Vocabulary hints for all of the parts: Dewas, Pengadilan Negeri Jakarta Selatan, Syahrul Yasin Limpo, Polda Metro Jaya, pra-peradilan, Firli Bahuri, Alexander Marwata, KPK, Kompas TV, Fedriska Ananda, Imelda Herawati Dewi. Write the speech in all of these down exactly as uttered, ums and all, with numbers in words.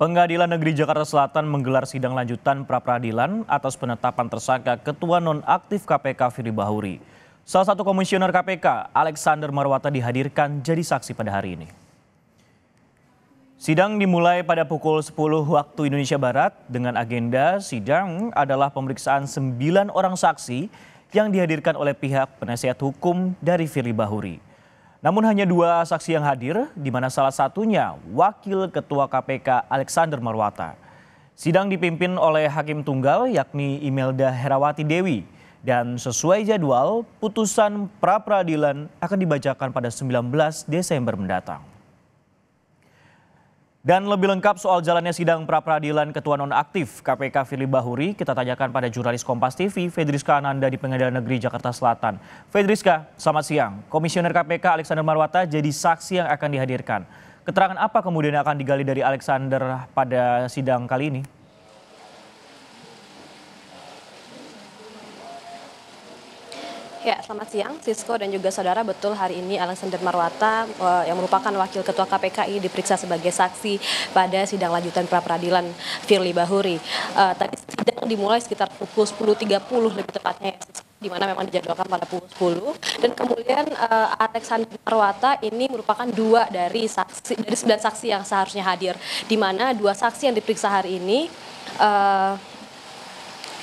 Pengadilan Negeri Jakarta Selatan menggelar sidang lanjutan pra-peradilan atas penetapan tersangka Ketua Nonaktif K P K Firli Bahuri. Salah satu komisioner K P K, Alexander Marwata, dihadirkan jadi saksi pada hari ini. Sidang dimulai pada pukul sepuluh waktu Indonesia Barat dengan agenda sidang adalah pemeriksaan sembilan orang saksi yang dihadirkan oleh pihak penasihat hukum dari Firli Bahuri. Namun hanya dua saksi yang hadir, di mana salah satunya Wakil Ketua K P K Alexander Marwata. Sidang dipimpin oleh Hakim Tunggal yakni Imelda Herawati Dewi dan sesuai jadwal putusan pra-peradilan akan dibacakan pada sembilan belas Desember mendatang. Dan lebih lengkap soal jalannya sidang pra-peradilan Ketua Nonaktif K P K Firli Bahuri kita tanyakan pada jurnalis Kompas T V Fedriska Ananda di Pengadilan Negeri Jakarta Selatan. Fedriska, selamat siang. Komisioner K P K Alexander Marwata jadi saksi yang akan dihadirkan. Keterangan apa kemudian akan digali dari Alexander pada sidang kali ini? Ya, selamat siang Sisko dan juga saudara. Betul, hari ini Alexander Marwata uh, yang merupakan Wakil Ketua K P K ini diperiksa sebagai saksi pada sidang lanjutan pra-peradilan Firli Bahuri. Uh, tadi sidang dimulai sekitar pukul sepuluh tiga puluh lebih tepatnya, di mana memang dijadwalkan pada pukul sepuluh. Dan kemudian uh, Alexander Marwata ini merupakan dua dari saksi dari sembilan saksi yang seharusnya hadir, di mana dua saksi yang diperiksa hari ini uh,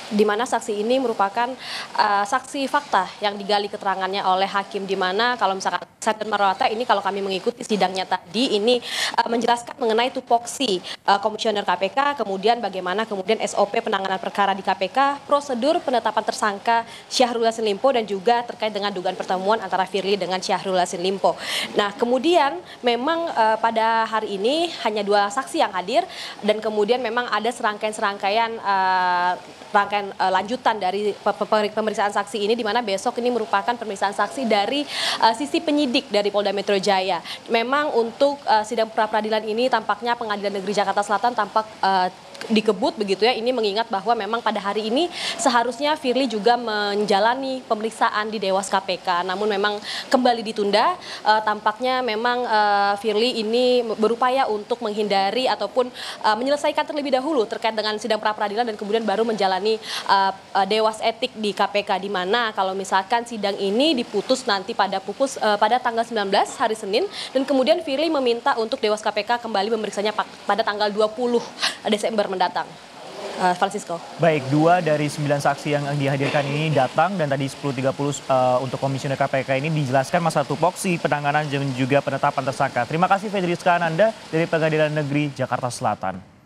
di mana saksi ini merupakan uh, saksi fakta yang digali keterangannya oleh hakim, di mana kalau misalkan Alexander Marwata ini kalau kami mengikuti sidangnya tadi ini uh, menjelaskan mengenai tupoksi uh, komisioner K P K, kemudian bagaimana kemudian S O P penanganan perkara di K P K, prosedur penetapan tersangka Syahrul Yasin Limpo dan juga terkait dengan dugaan pertemuan antara Firli dengan Syahrul Yasin Limpo. Nah, kemudian memang uh, pada hari ini hanya dua saksi yang hadir dan kemudian memang ada serangkaian-serangkaian uh, rangkaian lanjutan dari pemeriksaan saksi ini, di mana besok ini merupakan pemeriksaan saksi dari uh, sisi penyidik dari Polda Metro Jaya. Memang untuk uh, sidang pra-peradilan ini tampaknya Pengadilan Negeri Jakarta Selatan tampak uh, dikebut begitu ya, ini mengingat bahwa memang pada hari ini seharusnya Firli juga menjalani pemeriksaan di Dewas K P K, namun memang kembali ditunda. E, tampaknya memang e, Firli ini berupaya untuk menghindari ataupun e, menyelesaikan terlebih dahulu terkait dengan sidang pra-peradilan dan kemudian baru menjalani e, e, Dewas Etik di K P K, di mana kalau misalkan sidang ini diputus nanti pada pukul e, pada tanggal sembilan belas hari Senin, dan kemudian Firli meminta untuk Dewas K P K kembali memeriksanya pada tanggal dua puluh Desember mendatang. Uh, Francisco. Baik, dua dari sembilan saksi yang dihadirkan ini datang dan tadi sepuluh tiga puluh uh, untuk komisioner K P K ini dijelaskan masalah tupoksi penanganan dan juga penetapan tersangka. Terima kasih Fedriska Ananda dari Pengadilan Negeri Jakarta Selatan.